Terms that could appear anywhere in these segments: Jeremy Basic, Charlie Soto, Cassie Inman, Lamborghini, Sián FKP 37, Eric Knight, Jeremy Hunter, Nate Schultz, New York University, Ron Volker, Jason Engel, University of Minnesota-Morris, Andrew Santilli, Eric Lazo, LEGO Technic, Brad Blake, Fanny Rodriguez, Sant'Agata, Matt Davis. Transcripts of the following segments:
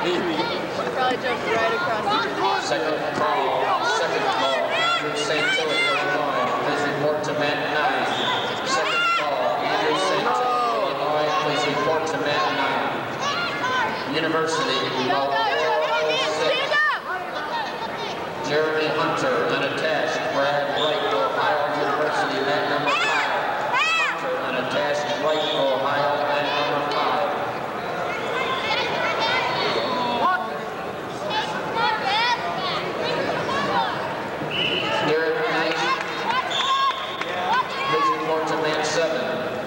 Probably jumped right across the ball. Second ball, St. Tilly, Illinois. Please report to Matt Nye. Second ball, Andrew St. Tilly, Illinois. Please report to Matt Nye. University of Minnesota. Jeremy Hunter, unattached. Brad Blake, Ohio University, man number 5. Hunter, unattached. Blake, Ohio, man number 5.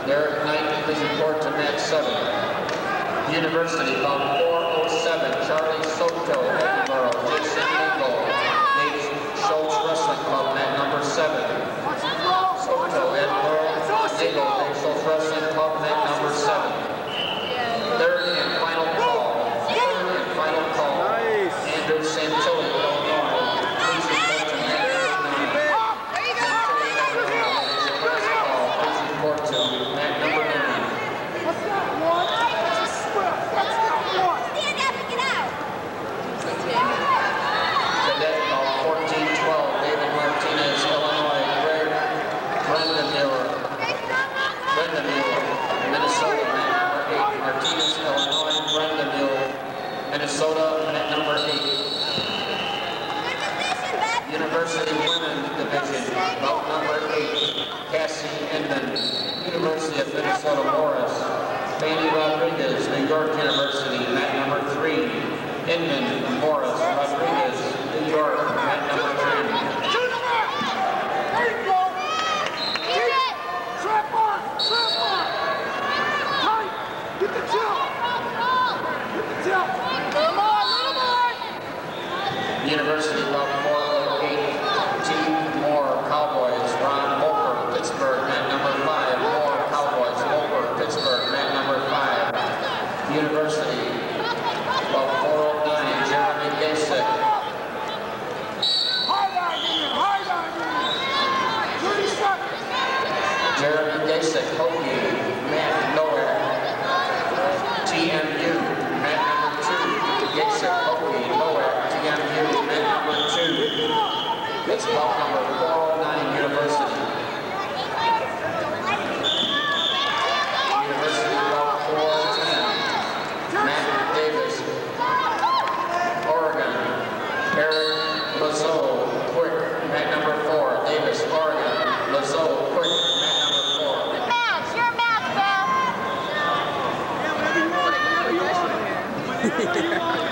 Eric Knight, please report to Match 7. University, about 407, Charlie Soto, Edinburgh, Jason Engel, Nate Schultz Wrestling Club, Match number 7. Soto, Edinburgh, Engel, Nate Schultz Wrestling Club, Match number 7. Third and final call, Andrew Santilli, Illinois. Please report to Match 9. Minnesota, at number 8. University Women's Division, about number 8. Cassie Inman, University of Minnesota-Morris. Fanny Rodriguez, New York University, at number 3. Inman, Morris, Rodriguez, New York, at number 10. University about 408, Team Moore Cowboys, Ron Volker, Pittsburgh, at number 5. Moore Cowboys, Volker, Pittsburgh, at number 5. University about 409, Jeremy Basic. Jeremy Basic, Hokie, Matt Nowhere. TMU, at number 2, Basic, Hokie, Nowhere. TMU, man number 2. It's ball number 409, University. University ball 410. Matt Davis, Oregon. Eric Lazo, quick, man number 4. Davis, Oregon. Lazo, quick, man number 4. Your mouth, Bill.